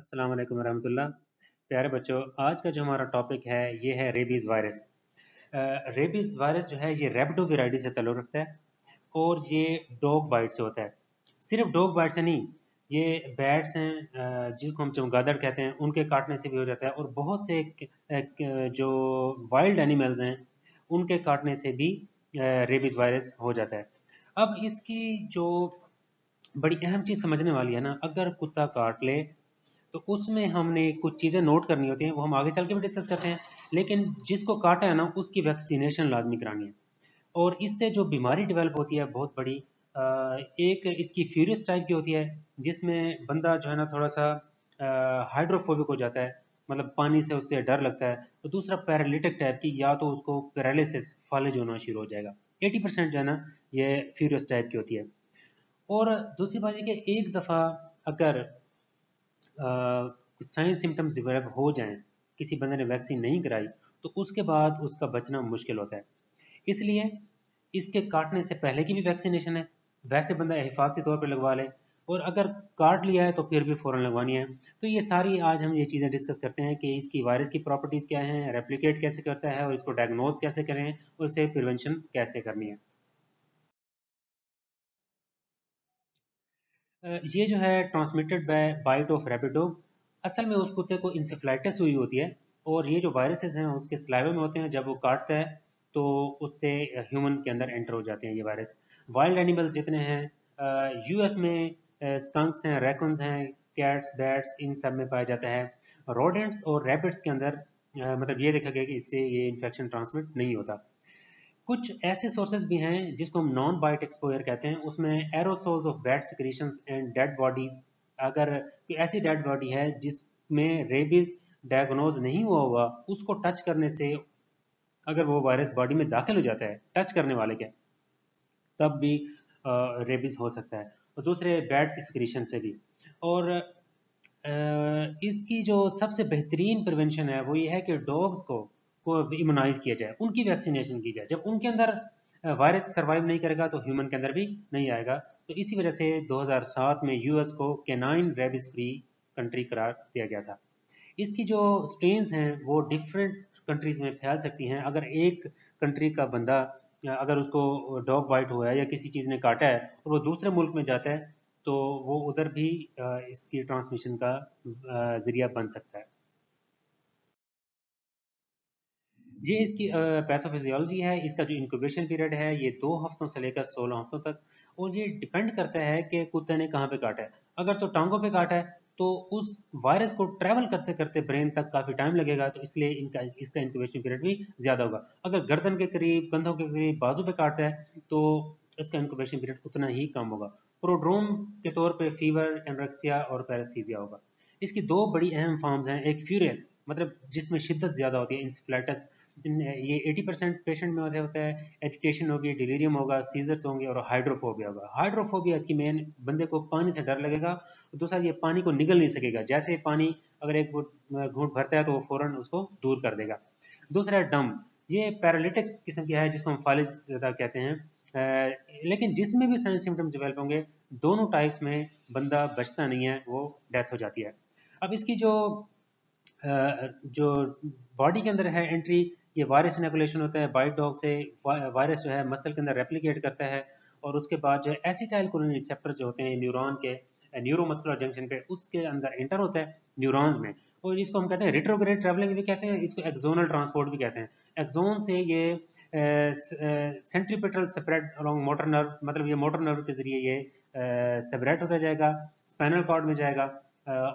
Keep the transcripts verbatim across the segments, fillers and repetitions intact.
अस्सलाम वालेकुम रहमतुल्लाह। प्यारे बच्चों, आज का जो हमारा टॉपिक है ये है रेबीज़ वायरस। रेबीज़ वायरस जो है ये रेब्डोविराइडी से तल्लुक़ रखता है और ये डॉग बाइट से होता है। सिर्फ डॉग बाइट से नहीं, ये बैट्स हैं जिनको हम चमगादड़ कहते हैं, उनके काटने से भी हो जाता है और बहुत से जो वाइल्ड एनिमल्स हैं उनके काटने से भी रेबीज़ वायरस हो जाता है। अब इसकी जो बड़ी अहम चीज़ समझने वाली है ना, अगर कुत्ता काट ले तो उसमें हमने कुछ चीज़ें नोट करनी होती हैं, वो हम आगे चल के भी डिस्कस करते हैं। लेकिन जिसको काटा है ना उसकी वैक्सीनेशन लाजमी करानी है और इससे जो बीमारी डेवलप होती है बहुत बड़ी, एक इसकी फ्यूरियस टाइप की होती है जिसमें बंदा जो है ना थोड़ा सा हाइड्रोफोबिक हो जाता है, मतलब पानी से उससे डर लगता है। तो दूसरा पैरालिटिक टाइप की, या तो उसको पैरालिसिस फालिज होना शुरू हो जाएगा। एटी परसेंट जो है ना ये फ्यूरियस टाइप की होती है। और दूसरी बात यह कि एक दफ़ा अगर साइन सिम्टम्स डेवलप हो जाएं, किसी बंदे ने वैक्सीन नहीं कराई, तो उसके बाद उसका बचना मुश्किल होता है। इसलिए इसके काटने से पहले की भी वैक्सीनेशन है, वैसे बंदा हिफाजती तौर पर लगवा ले, और अगर काट लिया है तो फिर भी फ़ौरन लगवानी है। तो ये सारी आज हम ये चीज़ें डिस्कस करते हैं कि इसकी वायरस की प्रॉपर्टीज़ क्या हैं, रेप्लिकेट कैसे करता है और इसको डायग्नोज कैसे करें और इसे प्रिवेंशन कैसे करनी है। ये जो है transmitted by bite of rabbit dog, असल में उस कुत्ते को इंसेफ्लाइटिस हुई होती है और ये जो वायरसेस हैं उसके सलाइवा में होते हैं। जब वो काटता है तो उससे ह्यूमन के अंदर एंटर हो जाते हैं ये वायरस। वाइल्ड एनिमल्स जितने हैं यूएस में, स्कंक्स हैं, रैकन्स हैं, कैट्स, बैट्स, इन सब में पाया जाता है। रोडेंट्स और रैबिट्स के अंदर आ, मतलब ये देखा गया कि इससे ये इन्फेक्शन ट्रांसमिट नहीं होता। कुछ ऐसे सोर्सेज भी हैं जिसको हम नॉन बाइट एक्सपोजर कहते हैं, उसमें aerosols of bat secretions and dead bodies. अगर कोई ऐसी डेड बॉडी है जिसमें रेबीज डायग्नोज नहीं हुआ हुआ, उसको टच करने से अगर वो वायरस बॉडी में दाखिल हो जाता है टच करने वाले के, तब भी रेबीज हो सकता है, और दूसरे बैट की सिक्रीशन से भी। और इसकी जो सबसे बेहतरीन प्रिवेंशन है वो ये है कि डॉग्स को को इम्यूनाइज किया जाए, उनकी वैक्सीनेशन की जाए। जब उनके अंदर वायरस सर्वाइव नहीं करेगा तो ह्यूमन के अंदर भी नहीं आएगा। तो इसी वजह से दो हज़ार सात में यूएस को कैनाइन रेबीज फ्री कंट्री करार दिया गया था। इसकी जो स्ट्रेन्स हैं वो डिफरेंट कंट्रीज़ में फैल सकती हैं। अगर एक कंट्री का बंदा, अगर उसको डॉग बाइट हुआ है या किसी चीज़ ने काटा है और वो दूसरे मुल्क में जाता है तो वो उधर भी इसकी ट्रांसमिशन का ज़रिया बन सकता है। ये इसकी पैथोफिजियोलॉजी है। इसका जो इंक्यूबेशन पीरियड है ये दो हफ्तों से लेकर सोलह हफ्तों तक, और ये डिपेंड करता है कि कुत्ते ने कहाँ पे काटा है। अगर तो टांगों पे काटा है तो उस वायरस को ट्रैवल करते करते ब्रेन तक काफ़ी टाइम लगेगा, तो इसलिए इनका इसका इंक्यूबेशन पीरियड भी ज़्यादा होगा। अगर गर्दन के करीब, कंधों के करीब, बाजू पर काटता है तो इसका इंक्यूबेशन पीरियड उतना ही कम होगा। प्रोड्रोम के तौर पर फीवर, एनोरेक्सिया और पैरासीजिया होगा। इसकी दो बड़ी अहम फॉर्म्स हैं, एक फ्यूरियस, मतलब जिसमें शिद्दत ज़्यादा होती है, इंसेफ्लाइटिस, ये अस्सी परसेंट पेशेंट में होता होता है। एजुटेशन होगी, डिलीरियम होगा, सीजर्स होंगे और हाइड्रोफोबिया होगा। हाइड्रोफोबिया इसकी मेन, बंदे को पानी से डर लगेगा। दूसरा, ये पानी को निगल नहीं सकेगा, जैसे पानी अगर एक घूंट भरता है तो वो फ़ौरन उसको दूर कर देगा। दूसरा है डम, ये पैरालिटिक किस्म की है जिसको हम फालिज ज़्यादा कहते हैं। लेकिन जिसमें भी साइन सिम्टम डेवलप होंगे दोनों टाइप्स में बंदा बचता नहीं है, वो डेथ हो जाती है। अब इसकी जो जो बॉडी के अंदर है एंट्री, ये वायरस इनोकुलेशन होता है बाइट डॉग से। वायरस जो है मसल के अंदर रेप्लिकेट करता है और उसके बाद जो है एसिटाइलकोलाइन रिसेप्टर जो होते हैं न्यूरॉन के, न्यूरोमस्कुलर जंक्शन पे, उसके अंदर एंटर होता है न्यूरॉन्स में, और इसको हम कहते हैं रेट्रोग्रेड ट्रैवलिंग भी कहते हैं, इसको एक्सोनल ट्रांसपोर्ट भी कहते हैं। एक्सोन से ये centripetal separate along motor nerve, मतलब ये मोटर नर्व के जरिए ये सेपरेट होता जाएगा, स्पाइनल कॉर्ड में जाएगा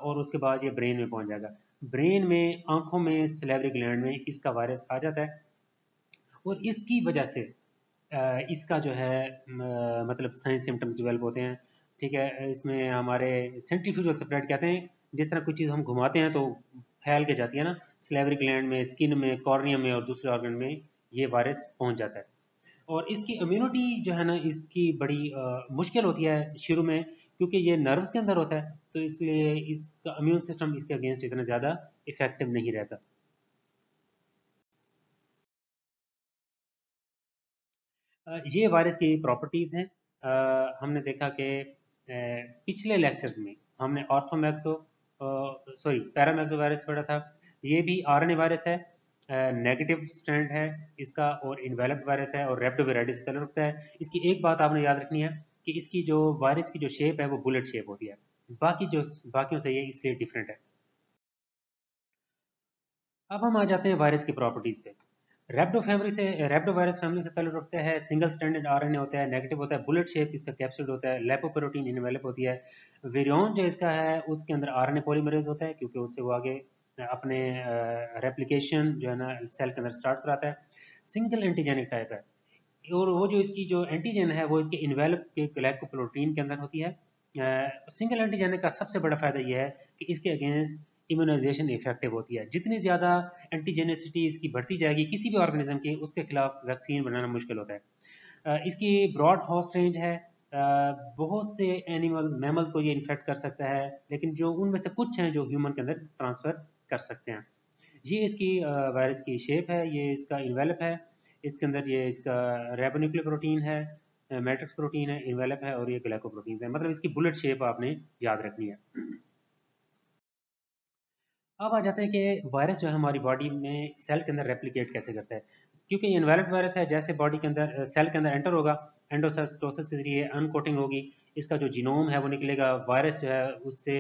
और उसके बाद ये ब्रेन में पहुँच जाएगा। ब्रेन में, आंखों में, सलेवरी ग्लैंड में इसका वायरस आ जाता है और इसकी वजह से इसका जो है मतलब साइन सिम्टम्स डेवलप होते हैं। ठीक है, इसमें हमारे सेंट्रिफ्यूगल स्प्रेड कहते हैं, जिस तरह कोई चीज़ हम घुमाते हैं तो फैल के जाती है ना, सलेवरी ग्लैंड में, स्किन में, कॉर्निया में और दूसरे ऑर्गन में ये वायरस पहुँच जाता है। और इसकी इम्यूनिटी जो है ना इसकी बड़ी आ, मुश्किल होती है शुरू में, क्योंकि ये नर्व्स के अंदर होता है, तो इसलिए इसका इम्यून सिस्टम इसके अगेंस्ट इतना ज़्यादा इफेक्टिव नहीं रहता। ये वायरस की प्रॉपर्टीज़ हैं। हमने देखा कि पिछले लेक्चर्स में हमने ऑर्थोमैक्सो सॉरी पैरामैक्सो वायरस पढ़ा था, ये भी आरएनए वायरस है, नेगेटिव स्ट्रैंड है इसका और इनवेलप्ड वायरस है और रेप्टोविराइटिस से ताल्लुक रखता है। इसकी एक बात आपने याद रखनी है कि इसकी जो वायरस की जो शेप है वो बुलेट शेप होती है, बाकी जो बाकियों से ये इसलिए डिफरेंट है। अब हम आ जाते हैं वायरस की प्रॉपर्टीज पे। रेप्टो फैमिली से रेप्टो वायरस फैमिली से ताल्लुक रखता है, सिंगल स्ट्रैंडेड आरएनए होता है, नेगेटिव होता है, बुलेट शेप इसका कैप्सूल होता है, लाइपोप्रोटीन इनवेलप होती है। विरियन जो इसका है उसके अंदर आरएनए पॉलीमरेज होता है क्योंकि उससे वो आगे अपने रेप्लिकेशन जो है ना सेल के अंदर स्टार्ट कराता है। सिंगल एंटीजेनिक टाइप है और वो जो इसकी जो एंटीजन है वो इसके इनवेलप के ग्लाइकोप्रोटीन के अंदर होती है। सिंगल एंटीजेनिक का सबसे बड़ा फायदा ये है कि इसके अगेंस्ट इम्यूनाइजेशन इफेक्टिव होती है। जितनी ज़्यादा एंटीजेनिसिटी इसकी बढ़ती जाएगी किसी भी ऑर्गेनिज्म की, उसके खिलाफ वैक्सीन बनाना मुश्किल होता है। इसकी ब्रॉड हॉस्ट रेंज है, बहुत से एनिमल्स मैमल्स को ये इन्फेक्ट कर सकता है, लेकिन जो उनमें से कुछ हैं जो ह्यूमन के अंदर ट्रांसफ़र कर सकते हैं। ये इसकी वायरस की शेप है, ये इसका इन्वेलप है, इसके अंदर ये इसका रेबोन्यूक्लिक प्रोटीन है, मैट्रिक्स प्रोटीन है, इन्वेलप है और ये ग्लाइकोप्रोटीन है, मतलब इसकी बुलेट शेप आपने याद रखनी है। अब आ जाते हैं कि वायरस जो है हमारी बॉडी में सेल के अंदर रेप्लिकेट कैसे करता है, क्योंकि ये इन्वेलप वायरस है। जैसे बॉडी के अंदर सेल के अंदर एंटर होगा, एंडोसाइटोसिस के जरिए अनकोटिंग होगी, इसका जो जीनोम है वो निकलेगा, वायरस जो है उससे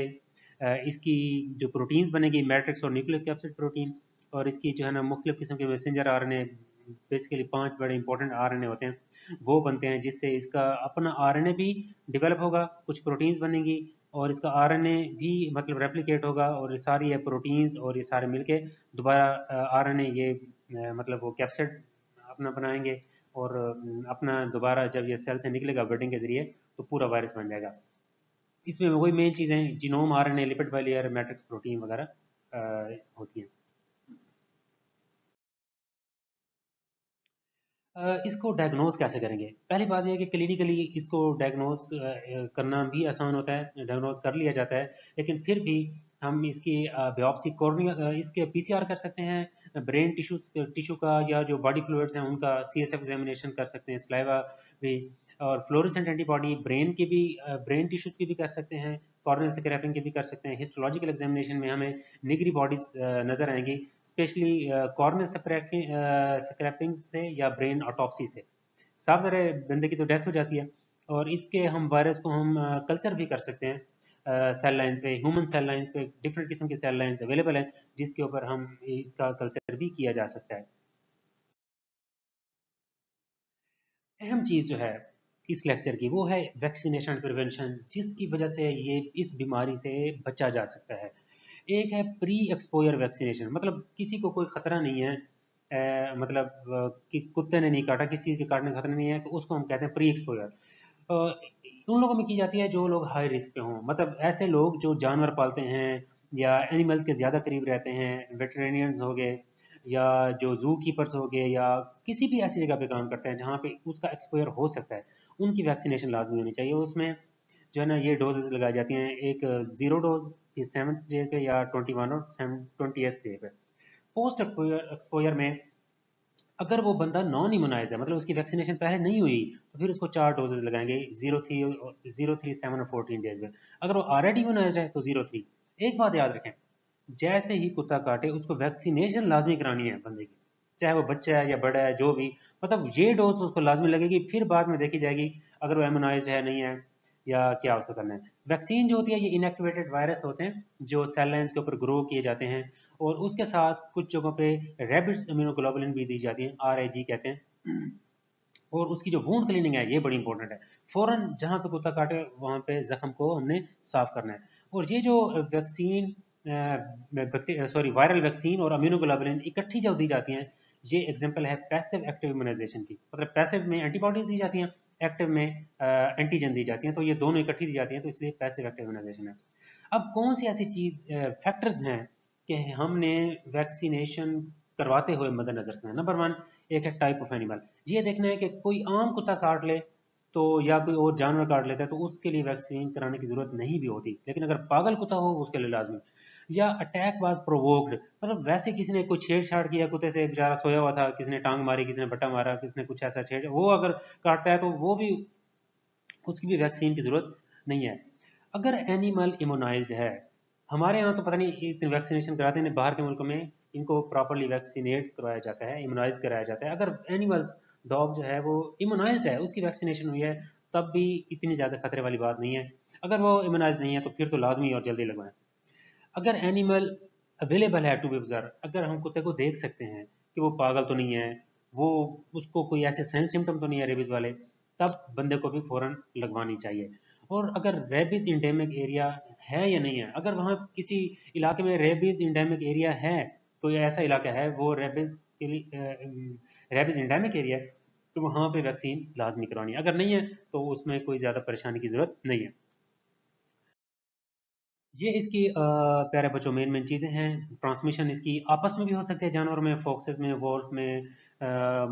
इसकी जो प्रोटीन्स बनेगी मैट्रिक्स और न्यूक्लियोकैप्सिड प्रोटीन, और इसकी जो है ना मुख्तलिफ किस्म के मैसेंजर आरएनए, बेसिकली पांच बड़े इंपॉर्टेंट आरएनए होते हैं वो बनते हैं, जिससे इसका अपना आरएनए भी डेवलप होगा, कुछ प्रोटीन्स बनेंगी और इसका आरएनए भी मतलब रेप्लिकेट होगा और ये सारी ये प्रोटीन्स और ये सारे मिलके दोबारा आरएनए ये मतलब वो कैप्सिड अपना बनाएंगे और अपना दोबारा जब ये सेल से निकलेगा बडिंग के जरिए तो पूरा वायरस बन जाएगा। इसमें वही मेन चीज़ें genome, RNA, lipid layer, matrix, protein वगैरह होती हैं। इसको डायग्नोज कैसे करेंगे? पहली बात यह है कि क्लिनिकली इसको डायग्नोज करना भी आसान होता है, डायग्नोज कर लिया जाता है, लेकिन फिर भी हम इसकी बायोप्सी कॉर्नियल इसके पीसीआर कर सकते हैं, ब्रेन टिश्यू टिश्यू का या जो बॉडी फ्लूइड्स हैं उनका सीएसएफ एग्जामिनेशन कर सकते हैं, स्लाइवा भी, और फ्लोरेसेंट एंटीबॉडी ब्रेन की भी ब्रेन टिश्यूज की भी कर सकते हैं, कॉर्नेल स्क्रैपिंग की भी कर सकते हैं। हिस्टोलॉजिकल एग्जामिनेशन में हमें निगरी बॉडीज नज़र आएंगी, स्पेशली कॉर्नेल स्क्रैपिंग से या ब्रेन ऑटोप्सी से। साफ ज़रा बंदे की तो डेथ हो जाती है और इसके हम वायरस को हम कल्चर भी कर सकते हैं, सेल लाइन्स पे, ह्यूमन सेल लाइन्स पे डिफरेंट किस्म के सेल लाइन्स अवेलेबल हैं जिसके ऊपर हम इसका कल्चर भी किया जा सकता है। अहम चीज़ जो है इस लेक्चर की वो है वैक्सीनेशन प्रिवेंशन, जिसकी वजह से ये इस बीमारी से बचा जा सकता है। एक है प्री एक्सपोजर वैक्सीनेशन, मतलब किसी को कोई ख़तरा नहीं है, ए, मतलब कि कुत्ते ने नहीं काटा, किसी के काटने का खतरा नहीं है, तो उसको हम कहते हैं प्री एक्सपोजर। उन लोगों में की जाती है जो लोग हाई रिस्क पे हों, मतलब ऐसे लोग जो जानवर पालते हैं या एनिमल्स के ज़्यादा करीब रहते हैं, वेटरेनियंस हो गए या जो जू कीपर्स हो गए या किसी भी ऐसी जगह पे काम करते हैं जहाँ पे उसका एक्सपोजर हो सकता है, उनकी वैक्सीनेशन लाजमी होनी चाहिए। उसमें जो है ना ये डोजेज लगाई जाती हैं, एक ज़ीरो डोज फिर सेवन्थ डे पे या ट्वेंटी वन और ट्वेंटी एथ डे पे। पोस्ट एक्सपोजर में अगर वो बंदा नॉन इम्यूनाइज है, मतलब उसकी वैक्सीनेशन पहले नहीं हुई, तो फिर उसको चार डोजेज लगाएंगे, zero three zero three seven और फोर्टीन डेज में। अगर वो ऑलरेडी इम्यूनाइज है तो जीरो थ्री। एक बात याद रखें, जैसे ही कुत्ता काटे उसको वैक्सीनेशन लाजमी करानी है बंदे की, चाहे वो बच्चा है या बड़ा है जो भी, मतलब ये डोज तो उसको लाजमी लगेगी, फिर बाद में देखी जाएगी अगर वो इम्यूनाइज्ड है नहीं है या क्या उसको करना है। वैक्सीन जो होती है ये इनएक्टिवेटेड वायरस होते हैं जो सेल लाइन्स के ऊपर ग्रो किए जाते हैं और उसके साथ कुछ जगहों पे रैबिड्स इम्यूनोग्लोबुलिन भी दी जाती है, आर आई जी कहते हैं। और उसकी जो वूंड क्लीनिंग है ये बड़ी इंपॉर्टेंट है, फ़ौरन जहाँ पे कुत्ता काटे वहाँ पे जख्म को हमने साफ करना है। और ये जो वैक्सीन सॉरी वायरल वैक्सीन और इम्यूनोग्लोबुलिन इकट्ठी जब दी जाती हैं, ये एग्जांपल है पैसिव एक्टिव इम्यूनाइजेशन की, मतलब पैसिव में एंटीबॉडीज दी जाती हैं, एक्टिव में एंटीजन दी जाती हैं, तो ये दोनों इकट्ठी दी जाती हैं, तो इसलिए पैसिव एक्टिव इम्यूनाइजेशन है। अब कौन सी ऐसी चीज़ फैक्टर्स हैं कि हमने वैक्सीनेशन करवाते हुए मद्देनजर रखना है? नंबर वन, एक है टाइप ऑफ एनिमल, ये देखना है कि कोई आम कुत्ता काट ले तो या कोई और जानवर काट लेता है तो उसके लिए वैक्सीन कराने की ज़रूरत नहीं भी होती, लेकिन अगर पागल कुत्ता हो उसके लिए लाजमी। या अटैक वाज प्रोवोक्ड, मतलब वैसे किसी ने कोई छेड़छाड़ किया, कुत्ते से बेचारा सोया हुआ था, किसी ने टांग मारी, किसी ने बट्टा मारा, किसी ने कुछ ऐसा छेड़, वो अगर काटता है तो वो भी उसकी भी वैक्सीन की ज़रूरत नहीं है। अगर एनिमल इम्यूनाइज्ड है, हमारे यहाँ तो पता नहीं इतने वैक्सीनेशन कराते हैं, बाहर के मुल्कों में इनको प्रॉपरली वैक्सीनेट करवाया जाता है, इम्यूनाइज कराया जाता है। अगर एनिमल्स डॉग जो है वो इम्यूनाइज्ड है, उसकी वैक्सीनेशन हुई है, तब भी इतनी ज़्यादा खतरे वाली बात नहीं है। अगर वो इम्यूनाइज नहीं है तो फिर तो लाजमी और जल्दी लगवाएं। अगर एनिमल अवेलेबल है टू बी ऑब्जर्व, अगर हम कुत्ते को देख सकते हैं कि वो पागल तो नहीं है, वो उसको कोई ऐसे साइन सिम्टम तो नहीं है रेबीज़ वाले, तब बंदे को भी फ़ौरन लगवानी चाहिए। और अगर रेबीज़ इंडेमिक एरिया है या नहीं है, अगर वहाँ किसी इलाके में रेबीज़ इंडेमिक एरिया है, तो ये ऐसा इलाका है वो रेबीज़ के लिए रेबीज़ इंडेमिक एरिया है, तो वहाँ पे वैक्सीन लाजमी करवानी है। अगर नहीं है तो उसमें कोई ज़्यादा परेशानी की ज़रूरत नहीं है। ये इसकी प्यारे बच्चों मेन मेन चीज़ें हैं। ट्रांसमिशन इसकी आपस में भी हो सकती है, जानवरों में, फॉक्सेस में, वोल्फ में,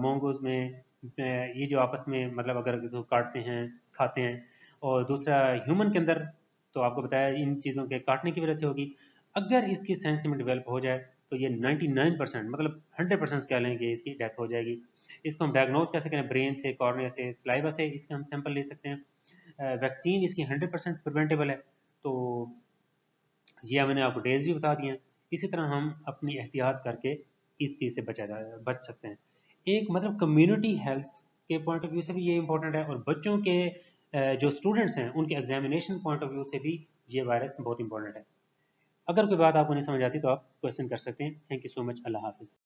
मोंगोज में, ये जो आपस में मतलब अगर तो काटते हैं खाते हैं। और दूसरा ह्यूमन के अंदर तो आपको बताया इन चीज़ों के काटने की वजह से होगी। अगर इसकी सेंस में डेवलप हो जाए तो ये निन्यानवे परसेंट मतलब सौ परसेंट कह लेंगे इसकी डेथ हो जाएगी। इसको हम डायग्नोज कैसे करें? ब्रेन से, कॉर्निया से, स्लाइवा से इसके हम सैंपल ले सकते हैं। वैक्सीन इसकी सौ परसेंट प्रिवेंटेबल है, तो ये मैंने आपको डेज भी बता दिए हैं। इसी तरह हम अपनी एहतियात करके इस चीज़ से बचा बच सकते हैं। एक मतलब कम्युनिटी हेल्थ के पॉइंट ऑफ व्यू से भी ये इंपॉर्टेंट है, और बच्चों के जो स्टूडेंट्स हैं उनके एग्जामिनेशन पॉइंट ऑफ व्यू से भी ये वायरस बहुत इंपॉर्टेंट है। अगर कोई बात आपको नहीं समझ आती तो आप क्वेश्चन कर सकते हैं। Thank you so much. अल्लाह हाफिज़।